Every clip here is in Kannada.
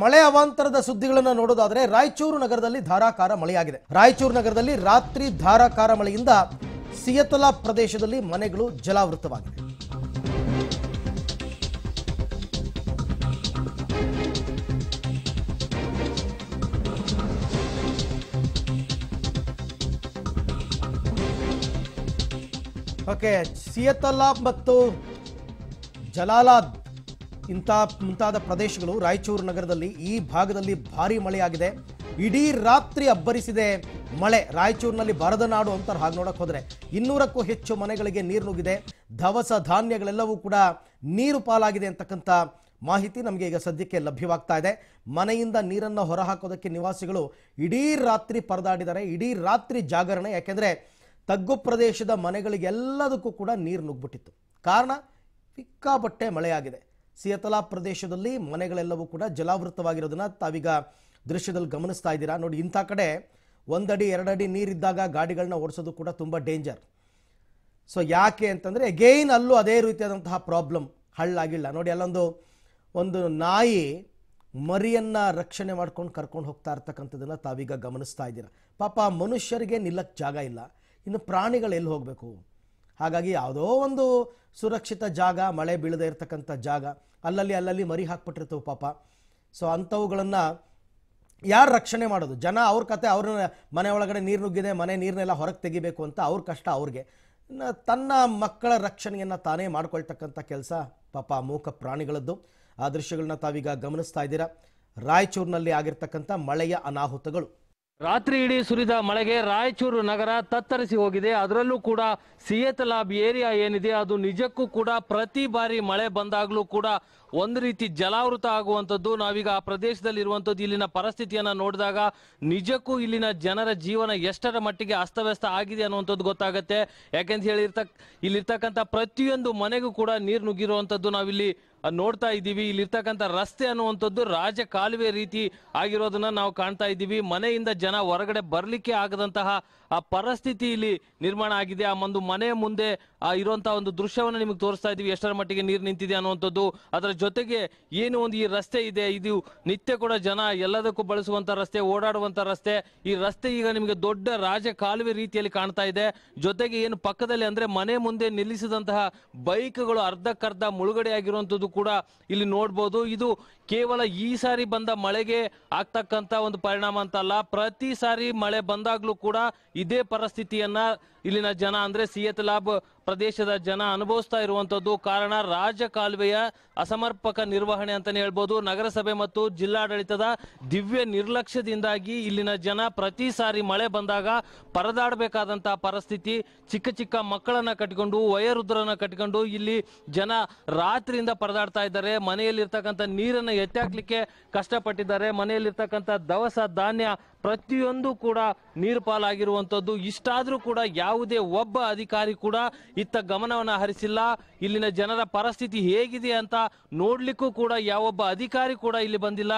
ಮಳೆ ಅವಾಂತರದ ಸುದ್ದಿಗಳನ್ನು ನೋಡೋದಾದ್ರೆ ರಾಯಚೂರು ನಗರದಲ್ಲಿ ಧಾರಾಕಾರ ಮಳೆಯಾಗಿದೆ। ರಾಯಚೂರು ನಗರದಲ್ಲಿ ರಾತ್ರಿ ಧಾರಾಕಾರ ಮಳೆಯಿಂದ ಸಿಯತಲ ಪ್ರದೇಶದಲ್ಲಿ ಮನೆಗಳು ಜಲಾವೃತವಾಗಿವೆ। ಓಕೆ, ಸಿಯತಲ ಮತ್ತು ಜಲಾಲಾಬಾದ್ ಇಂತ ಮುಂತಾದ ಪ್ರದೇಶಗಳು ರಾಯಚೂರು ನಗರದಲ್ಲಿ ಈ ಭಾಗದಲ್ಲಿ ಭಾರಿ ಮಳೆಯಾಗಿದೆ। ಇಡೀ ರಾತ್ರಿ ಅಬ್ಬರಿಸಿದೆ ಮಳೆ। ರಾಯಚೂರಿನಲ್ಲಿ ಬರದ ನಾಡು ಅಂತಾರೆ ಹಾಗೆ ನೋಡಕ್ಕೆ ಹೋದರೆ 200ಕ್ಕೂ ಹೆಚ್ಚು ಮನೆಗಳಿಗೆ ನೀರು ನುಗ್ಗಿದೆ। ದವಸ ಧಾನ್ಯಗಳೆಲ್ಲವೂ ಕೂಡ ನೀರು ಪಾಲಾಗಿದೆ ಅಂತಕ್ಕಂಥ ಮಾಹಿತಿ ನಮಗೆ ಈಗ ಸದ್ಯಕ್ಕೆ ಲಭ್ಯವಾಗ್ತಾ ಇದೆ। ಮನೆಯಿಂದ ನೀರನ್ನು ಹೊರಹಾಕೋದಕ್ಕೆ ನಿವಾಸಿಗಳು ಇಡೀ ರಾತ್ರಿ ಪರದಾಡಿದ್ದಾರೆ, ಇಡೀ ರಾತ್ರಿ ಜಾಗರಣೆ। ಯಾಕೆಂದರೆ ತಗ್ಗು ಪ್ರದೇಶದ ಮನೆಗಳಿಗೆಲ್ಲದಕ್ಕೂ ಕೂಡ ನೀರು ನುಗ್ಬಿಟ್ಟಿತ್ತು। ಕಾರಣ ಸಿಕ್ಕಾಪಟ್ಟೆ ಮಳೆಯಾಗಿದೆ। ಸಿಯತಲಾ ಪ್ರದೇಶದಲ್ಲಿ ಮನೆಗಳೆಲ್ಲವೂ ಕೂಡ ಜಲಾವೃತವಾಗಿರೋದನ್ನ ತಾವೀಗ ದೃಶ್ಯದಲ್ಲಿ ಗಮನಿಸ್ತಾ ಇದ್ದೀರಾ ನೋಡಿ। ಇಂಥ ಕಡೆ ಒಂದಡಿ ಎರಡಡಿ ನೀರಿದ್ದಾಗ ಗಾಡಿಗಳನ್ನ ಓಡಿಸೋದು ಕೂಡ ತುಂಬ ಡೇಂಜರ್। ಸೊ ಯಾಕೆ ಅಂತಂದರೆ ಅಗೈನ್ ಅಲ್ಲೂ ಅದೇ ರೀತಿಯಾದಂತಹ ಪ್ರಾಬ್ಲಮ್, ಹಳ್ಳಾಗಿಲ್ಲ ನೋಡಿ। ಅಲ್ಲೊಂದು ನಾಯಿ ಮರಿಯನ್ನು ರಕ್ಷಣೆ ಮಾಡ್ಕೊಂಡು ಕರ್ಕೊಂಡು ಹೋಗ್ತಾ ಇರ್ತಕ್ಕಂಥದ್ದನ್ನು ತಾವೀಗ ಗಮನಿಸ್ತಾ ಇದ್ದೀರಾ। ಪಾಪ ಮನುಷ್ಯರಿಗೆ ನಿಲ್ಲಕ್ಕೆ ಜಾಗ ಇಲ್ಲ, ಇನ್ನು ಪ್ರಾಣಿಗಳು ಎಲ್ಲಿ ಹೋಗಬೇಕು? ಹಾಗಾಗಿ ಯಾವುದೋ ಒಂದು ಸುರಕ್ಷಿತ ಜಾಗ, ಮಳೆ ಬೀಳದೇ ಇರತಕ್ಕಂಥ ಜಾಗ, ಅಲ್ಲಲ್ಲಿ ಮರಿ ಹಾಕ್ಬಿಟ್ಟಿರ್ತವೆ ಪಾಪ। ಸೊ ಅಂಥವುಗಳನ್ನು ಯಾರು ರಕ್ಷಣೆ ಮಾಡೋದು? ಜನ ಅವ್ರ ಕತೆ, ಅವ್ರ ಮನೆ ಒಳಗಡೆ ನೀರು ನುಗ್ಗಿದೆ, ಮನೆ ನೀರನ್ನೆಲ್ಲ ಹೊರಗೆ ತೆಗಿಬೇಕು ಅಂತ ಅವ್ರ ಕಷ್ಟ ಅವ್ರಿಗೆ, ತನ್ನ ಮಕ್ಕಳ ರಕ್ಷಣೆಯನ್ನು ತಾನೇ ಮಾಡ್ಕೊಳ್ತಕ್ಕಂಥ ಕೆಲಸ ಪಾಪ ಮೂಕ ಪ್ರಾಣಿಗಳದ್ದು। ಆ ದೃಶ್ಯಗಳನ್ನ ತಾವೀಗ ಗಮನಿಸ್ತಾ ಇದ್ದೀರಾ, ರಾಯಚೂರಿನಲ್ಲಿ ಆಗಿರ್ತಕ್ಕಂಥ ಮಳೆಯ ಅನಾಹುತಗಳು। ರಾತ್ರಿ ಇಡೀ ಸುರಿದ ಮಳೆಗೆ ರಾಯಚೂರು ನಗರ ತತ್ತರಿಸಿ ಹೋಗಿದೆ। ಅದರಲ್ಲೂ ಕೂಡ ಸಿಯತಲಾಬ್ ಏರಿಯಾ ಏನಿದೆ ಅದು ನಿಜಕ್ಕೂ ಕೂಡ ಪ್ರತಿ ಬಾರಿ ಮಳೆ ಬಂದಾಗಲೂ ಕೂಡ ಒಂದು ರೀತಿ ಜಲಾವೃತ ಆಗುವಂಥದ್ದು ನಾವೀಗ ಆ ಪ್ರದೇಶದಲ್ಲಿ ಇರುವಂಥದ್ದು। ಇಲ್ಲಿನ ಪರಿಸ್ಥಿತಿಯನ್ನು ನೋಡಿದಾಗ ನಿಜಕ್ಕೂ ಇಲ್ಲಿನ ಜನರ ಜೀವನ ಎಷ್ಟರ ಮಟ್ಟಿಗೆ ಅಸ್ತವ್ಯಸ್ತ ಆಗಿದೆ ಅನ್ನುವಂಥದ್ದು ಗೊತ್ತಾಗುತ್ತೆ। ಯಾಕೆಂತ ಹೇಳಿರ್ತಕ್ಕ ಇಲ್ಲಿರ್ತಕ್ಕಂಥ ಪ್ರತಿಯೊಂದು ಮನೆಗೂ ಕೂಡ ನೀರು ನುಗ್ಗಿರುವಂಥದ್ದು ನಾವಿಲ್ಲಿ ನೋಡ್ತಾ ಇದ್ದೀವಿ। ಇಲ್ಲಿರ್ತಕ್ಕಂಥ ರಸ್ತೆ ಅನ್ನುವಂಥದ್ದು ರಾಜಕಾಲುವೆ ರೀತಿ ಆಗಿರೋದನ್ನ ನಾವು ಕಾಣ್ತಾ ಇದ್ದೀವಿ। ಮನೆಯಿಂದ ಜನ ಹೊರಗಡೆ ಬರಲಿಕ್ಕೆ ಆಗದಂತಹ ಆ ಪರಿಸ್ಥಿತಿ ಇಲ್ಲಿ ನಿರ್ಮಾಣ ಆಗಿದೆ। ಆ ಒಂದು ಮನೆ ಮುಂದೆ ಇರುವಂತಹ ಒಂದು ದೃಶ್ಯವನ್ನು ನಿಮಗೆ ತೋರಿಸ್ತಾ ಇದ್ದೀವಿ, ಎಷ್ಟರ ಮಟ್ಟಿಗೆ ನೀರು ನಿಂತಿದೆ ಅನ್ನುವಂಥದ್ದು। ಅದರ ಜೊತೆಗೆ ಏನು ಒಂದು ಈ ರಸ್ತೆ ಇದೆ, ಇದು ನಿತ್ಯ ಕೂಡ ಜನ ಎಲ್ಲದಕ್ಕೂ ಬಳಸುವಂಥ ರಸ್ತೆ, ಓಡಾಡುವಂಥ ರಸ್ತೆ। ಈ ರಸ್ತೆ ಈಗ ನಿಮಗೆ ದೊಡ್ಡ ರಾಜಕಾಲುವೆ ರೀತಿಯಲ್ಲಿ ಕಾಣ್ತಾ ಇದೆ। ಜೊತೆಗೆ ಏನು ಪಕ್ಕದಲ್ಲಿ ಅಂದರೆ ಮನೆ ಮುಂದೆ ನಿಲ್ಲಿಸಿದಂತಹ ಬೈಕ್ಗಳು ಅರ್ಧಕ್ಕರ್ಧ ಮುಳುಗಡೆ ಆಗಿರುವಂಥದ್ದು ಕೂಡ ಇಲ್ಲಿ ನೋಡ್ಬೋದು। ಇದು ಕೇವಲ ಈ ಸಾರಿ ಬಂದ ಮಳೆಗೆ ಆಗ್ತಕ್ಕಂತ ಒಂದು ಪರಿಣಾಮ ಅಂತಲ್ಲ, ಪ್ರತಿ ಸಾರಿ ಮಳೆ ಬಂದಾಗ್ಲೂ ಕೂಡ ಇದೇ ಪರಿಸ್ಥಿತಿಯನ್ನ ಇಲ್ಲಿನ ಜನ ಅಂದ್ರೆ ಸಿಯತಲಾಬ್ ಪ್ರದೇಶದ ಜನ ಅನುಭವಿಸ್ತಾ ಇರುವಂಥದ್ದು। ಕಾರಣ ರಾಜಕಾಲುವೆಯ ಅಸಮರ್ಪಕ ನಿರ್ವಹಣೆ ಅಂತಾನೆ ಹೇಳ್ಬೋದು। ನಗರಸಭೆ ಮತ್ತು ಜಿಲ್ಲಾಡಳಿತದ ದಿವ್ಯ ನಿರ್ಲಕ್ಷ್ಯದಿಂದಾಗಿ ಇಲ್ಲಿನ ಜನ ಪ್ರತಿ ಸಾರಿ ಮಳೆ ಬಂದಾಗ ಪರದಾಡಬೇಕಾದಂತಹ ಪರಿಸ್ಥಿತಿ, ಚಿಕ್ಕ ಚಿಕ್ಕ ಮಕ್ಕಳನ್ನ ಕಟ್ಕೊಂಡು, ವಯೋವೃದ್ಧರನ್ನ ಕಟ್ಕೊಂಡು ಇಲ್ಲಿ ಜನ ರಾತ್ರಿಯಿಂದ ಪರದಾಡ್ತಾ ಇದ್ದಾರೆ। ಮನೆಯಲ್ಲಿರ್ತಕ್ಕಂಥ ನೀರನ್ನು ಎತ್ತಾಕ್ಲಿಕ್ಕೆ ಕಷ್ಟಪಟ್ಟಿದ್ದಾರೆ, ಮನೆಯಲ್ಲಿರ್ತಕ್ಕಂಥ ದವಸ ಧಾನ್ಯ ಪ್ರತಿಯೊಂದು ಕೂಡ ನೀರು ಪಾಲಾಗಿರುವಂಥದ್ದು। ಇಷ್ಟಾದರೂ ಕೂಡ ಯಾವುದೇ ಒಬ್ಬ ಅಧಿಕಾರಿ ಕೂಡ ಇತ್ತ ಗಮನವನ್ನು ಹರಿಸಿಲ್ಲ, ಇಲ್ಲಿನ ಜನರ ಪರಿಸ್ಥಿತಿ ಹೇಗಿದೆ ಅಂತ ನೋಡ್ಲಿಕ್ಕೂ ಕೂಡ ಯಾವೊಬ್ಬ ಅಧಿಕಾರಿ ಕೂಡ ಇಲ್ಲಿ ಬಂದಿಲ್ಲ।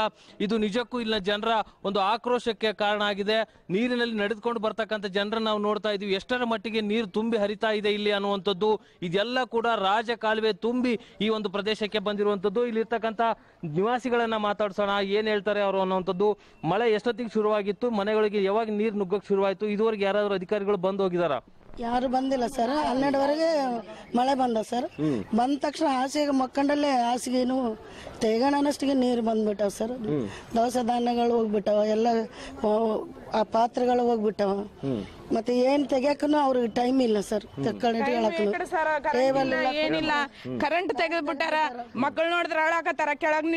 ಇದು ನಿಜಕ್ಕೂ ಇಲ್ಲಿನ ಜನರ ಒಂದು ಆಕ್ರೋಶಕ್ಕೆ ಕಾರಣ ಆಗಿದೆ। ನೀರಿನಲ್ಲಿ ನಡೆದುಕೊಂಡು ಬರ್ತಕ್ಕಂಥ ಜನರನ್ನು ನಾವು ನೋಡ್ತಾ ಇದ್ದೀವಿ, ಎಷ್ಟರ ಮಟ್ಟಿಗೆ ನೀರು ತುಂಬಿ ಹರಿತಾ ಇದೆ ಇಲ್ಲಿ ಅನ್ನುವಂಥದ್ದು। ಇದೆಲ್ಲ ಕೂಡ ರಾಜಕಾಲುವೆ ತುಂಬಿ ಈ ಒಂದು ಪ್ರದೇಶಕ್ಕೆ ಬಂದಿರುವಂಥದ್ದು। ಇಲ್ಲಿರ್ತಕ್ಕಂಥ ನಿವಾಸಿಗಳನ್ನ ಮಾತಾಡ್ಸೋಣ, ಏನ್ ಹೇಳ್ತಾರೆ ಅವರು ಅನ್ನುವಂಥದ್ದು। ಮಳೆ ಎಷ್ಟೊತ್ತಿಗೆ ಶುರುವಾಗಿತ್ತು, ಮನೆಗಳಿಗೆ ಯಾವಾಗ ನೀರು ನುಗ್ಗಕ್ಕೆ ಶುರುವಾಯಿತು, ಇದುವರೆಗೆ ಯಾರಾದರೂ ಅಧಿಕಾರಿಗಳು ಬಂದು ಹೋಗಿದಾರ? ಯಾರು ಬಂದಿಲ್ಲ ಸರ್, 12ವರೆಗೆ ಮಳೆ ಬಂದ ಸರ್. ಬಂದ ತಕ್ಷಣ ಹಾಸಿಗೆ ಮಕ್ಕಂಡಲ್ಲೇ ಹಾಸಿಗೆನು ತೆಗಣನಷ್ಟಿಗೆ ನೀರು ಬಂದ್ಬಿಟ್ಟವ ಸರ್. ದವಸ ಧಾನ್ಯಗಳು ಹೋಗ್ಬಿಟ್ಟವ, ಎಲ್ಲ ಆ ಪಾತ್ರೆಗಳು ಹೋಗ್ಬಿಟ್ಟವ, ಮತ್ತೆ ಏನ್ ತೆಗಿಯಕೂ ಅವ್ರಿಗೆ ಟೈಮ್ ಇಲ್ಲ ಸರ್. ಏನಿಲ್ಲ, ಕರೆಂಟ್ ತೆಗೆದ್ ಬಿಟ್ಟಾರ, ಮಕ್ಕಳು ನೋಡಿದ್ರ ಹಾಳಾಕತ್ತಾರ, ಕೆಳಗ್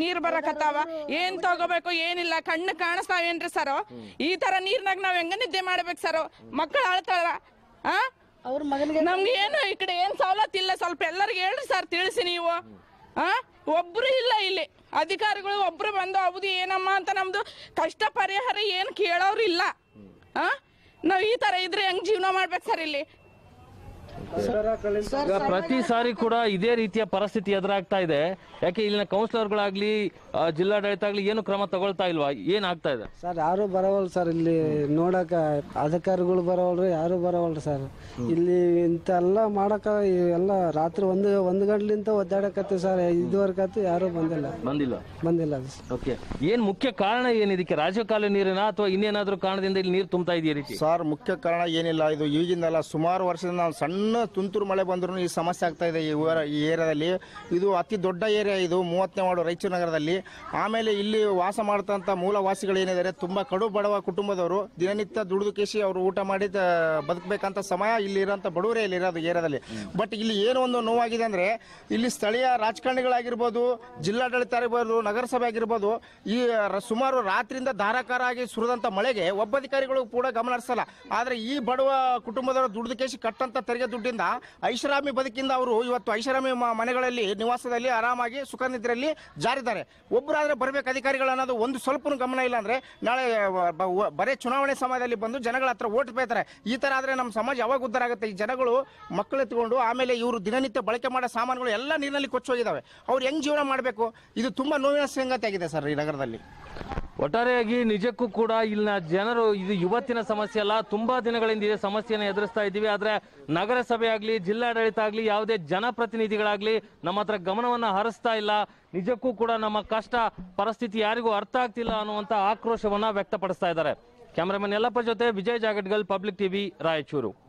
ನೀರ್ ಬರಕತ್ತಾವ, ಏನ್ ತಗೋಬೇಕು ಏನಿಲ್ಲ, ಕಣ್ಣು ಕಾಣಿಸ್ತಾವ ಏನ್ರಿ ಸರ್? ಈ ತರ ನೀರ್ನಾಗ ನಾವ್ ಹೆಂಗ ನಿದ್ದೆ ಮಾಡ್ಬೇಕು ಸರ್? ಮಕ್ಕಳು ಅಳ್ತಾರ, ಆ ಅವ್ರ ಮಗನಿಗೆ ನಮ್ಗೆ ಏನು ಈ ಕಡೆ ಏನ್ ಸವಲತ್ತು ಇಲ್ಲ. ಸ್ವಲ್ಪ ಎಲ್ಲರಿಗೂ ಹೇಳ್ರಿ ಸರ್, ತಿಳಿಸಿ ನೀವು. ಆ ಒಬ್ರು ಇಲ್ಲ ಇಲ್ಲಿ ಅಧಿಕಾರಿಗಳು, ಒಬ್ರು ಬಂದು ಹೌದು ಏನಮ್ಮ ಅಂತ ನಮ್ದು ಕಷ್ಟ ಪರಿಹಾರ ಏನ್ ಕೇಳೋರು ಇಲ್ಲ. ಆ ನಾವ್ ಈ ತರ ಇದ್ರೆ ಹೆಂಗ್ ಜೀವನ ಮಾಡ್ಬೇಕು ಸರ್? ಇಲ್ಲಿ ಪ್ರತಿ ಸಾರಿ ಕೂಡ ಇದೇ ರೀತಿಯ ಪರಿಸ್ಥಿತಿ ಎದುರಾಗ್ತಾ ಇದೆ. ಯಾಕೆ ಇಲ್ಲಿನ ಕೌನ್ಸಿಲರ್ ಗಳಾಗ್ಲಿ ಜಿಲ್ಲಾಡಳಿತ ಆಗ್ಲಿ ಏನು ಕ್ರಮ ತಗೊಳ್ತಾ ಇಲ್ವಾ? ಏನಾಗ್ತಾ ಇದೆ ಸರ್? ಯಾರು ಬರವಲ್ ಸರ್, ಇಲ್ಲಿ ನೋಡಕ ಅಧಿಕಾರಿಗಳು ಬರವಲ್ರು, ಯಾರು ಬರವಲ್ರು ಸರ್. ಇಲ್ಲಿ ಇಂತೆಲ್ಲ ಮಾಡಕ ಎಲ್ಲ ರಾತ್ರಿ ಒಂದು ಗಂಟಲಿಂತ ಒದ್ದಾಡಕತ್ತೆ ಸರ್. ಇದುವರೆಗೂ ಯಾರು ಬಂದಿಲ್ಲ. ಓಕೆ, ಏನ್ ಮುಖ್ಯ ಕಾರಣ ಏನಿದಕ್ಕೆ? ರಾಜಕಾಲ ನೀರಿನ ಅಥವಾ ಇನ್ನೇನಾದ್ರೂ ಕಾರಣದಿಂದ ಇಲ್ಲಿ ನೀರು ತುಂಬ್ತಾ ಇದೆಯಾ ರೀತಿ? ಸರ್, ಮುಖ್ಯ ಕಾರಣ ಏನಿಲ್ಲ, ಇದು ಈಗಿಂದಲ್ಲ, ಸುಮಾರು ವರ್ಷದಿಂದ ನಾವು ಸಣ್ಣ ತುಂತುರು ಮಳೆ ಬಂದ್ರೂ ಈ ಸಮಸ್ಯೆ ಆಗ್ತಾ ಇದೆ ಈ ಏರಿಯಾದಲ್ಲಿ. ಇದು ಅತಿ ದೊಡ್ಡ ಏರಿಯಾ, ಇದು 30ನೇ ವಾರ್ಡ್ ರಾಯಚೂರು ನಗರದಲ್ಲಿ. ಆಮೇಲೆ ಇಲ್ಲಿ ವಾಸ ಮಾಡ್ತಂಥ ಮೂಲವಾಸಿಗಳು ಏನಿದ್ದಾರೆ, ತುಂಬ ಕಡು ಬಡವ ಕುಟುಂಬದವರು, ದಿನನಿತ್ಯ ದುಡಿದು ಕೇಸಿ ಅವರು ಊಟ ಮಾಡಿ ಬದುಕಬೇಕಂತ ಸಮಯ ಇಲ್ಲಿರೋಂಥ ಬಡವರೇ ಇಲ್ಲಿರೋದು ಏರಿಯಾದಲ್ಲಿ. ಬಟ್ ಇಲ್ಲಿ ಏನೋ ಒಂದು ನೋವಾಗಿದೆ ಅಂದರೆ, ಇಲ್ಲಿ ಸ್ಥಳೀಯ ರಾಜಕಾರಣಿಗಳಾಗಿರ್ಬೋದು, ಜಿಲ್ಲಾಡಳಿತ ಆಗಿರ್ಬೋದು, ನಗರಸಭೆ ಆಗಿರ್ಬೋದು, ಈ ಸುಮಾರು ರಾತ್ರಿಯಿಂದ ಧಾರಾಕಾರ ಆಗಿ ಸುರಿದಂಥ ಮಳೆಗೆ ಒಬ್ಬ ಅಧಿಕಾರಿಗಳು ಕೂಡ ಗಮನ ಹರಿಸಲ್ಲ. ಆದರೆ ಈ ಬಡವ ಕುಟುಂಬದವರು ದುಡಿದು ಕೇಸಿ ಕಟ್ಟಂಥ ತೆರಿಗೆ ದುಡ್ಡಿಂದ ಐಷಾರಾಮಿ ಬದುಕಿಂದ ಅವರು ಇವತ್ತು ಐಷಾರಾಮಿ ಮನೆಗಳಲ್ಲಿ ನಿವಾಸದಲ್ಲಿ ಆರಾಮಾಗಿ ಸುಖ ನಿದ್ರೆಯಲ್ಲಿ ಜಾರಿದ್ದಾರೆ. ಒಬ್ಬರಾದ್ರೆ ಬರಬೇಕು ಅಧಿಕಾರಿಗಳು ಅನ್ನೋದು ಒಂದು ಸ್ವಲ್ಪ ಗಮನ ಇಲ್ಲ ಅಂದರೆ, ನಾಳೆ ಬರೀ ಚುನಾವಣೆ ಸಮಯದಲ್ಲಿ ಬಂದು ಜನಗಳ ಹತ್ರ ಓಟ್ ಬೇಯ್ತಾರೆ. ಈ ಥರ ಆದರೆ ನಮ್ಮ ಸಮಾಜ ಯಾವಾಗ ಉದ್ಧಾರ ಆಗುತ್ತೆ? ಈ ಜನಗಳು ಮಕ್ಕಳು ಎತ್ಕೊಂಡು ಆಮೇಲೆ ಇವರು ದಿನನಿತ್ಯ ಬಳಕೆ ಮಾಡೋ ಸಾಮಾನುಗಳು ಎಲ್ಲ ನೀರಿನಲ್ಲಿ ಕೊಚ್ಚೋಗಿದ್ದಾವೆ. ಅವ್ರು ಹೆಂಗೆ ಜೀವನ ಮಾಡಬೇಕು? ಇದು ತುಂಬ ನೋವಿನ ಸಂಗತಿ ಆಗಿದೆ ಸರ್ ಈ ನಗರದಲ್ಲಿ. ಒಟ್ಟಾರೆಯಾಗಿ ನಿಜಕ್ಕೂ ಕೂಡ ಇಲ್ಲಿನ ಜನರು, ಇದು ಇವತ್ತಿನ ಸಮಸ್ಯೆ ಅಲ್ಲ, ತುಂಬಾ ದಿನಗಳಿಂದ ಇದೇ ಸಮಸ್ಯೆಯನ್ನು ಎದುರಿಸ್ತಾ ಇದ್ದೀವಿ. ಆದರೆ ನಗರಸಭೆ ಆಗಲಿ ಜಿಲ್ಲಾಡಳಿತ ಆಗಲಿ ಯಾವುದೇ ಜನಪ್ರತಿನಿಧಿಗಳಾಗಲಿ ನಮ್ಮ ಹತ್ರ ಗಮನವನ್ನು ಹರಿಸ್ತಾ ಇಲ್ಲ. ನಿಜಕ್ಕೂ ಕೂಡ ನಮ್ಮ ಕಷ್ಟ ಪರಿಸ್ಥಿತಿ ಯಾರಿಗೂ ಅರ್ಥ ಆಗ್ತಿಲ್ಲ ಅನ್ನುವಂಥ ಆಕ್ರೋಶವನ್ನು ವ್ಯಕ್ತಪಡಿಸ್ತಾ ಇದ್ದಾರೆ. ಕ್ಯಾಮರಾಮನ್ ಯಲ್ಲಪ್ಪ ಜೊತೆ ವಿಜಯ್ ಜಾಗಡ್ಗಲ್, ಪಬ್ಲಿಕ್ ಟಿವಿ, ರಾಯಚೂರು.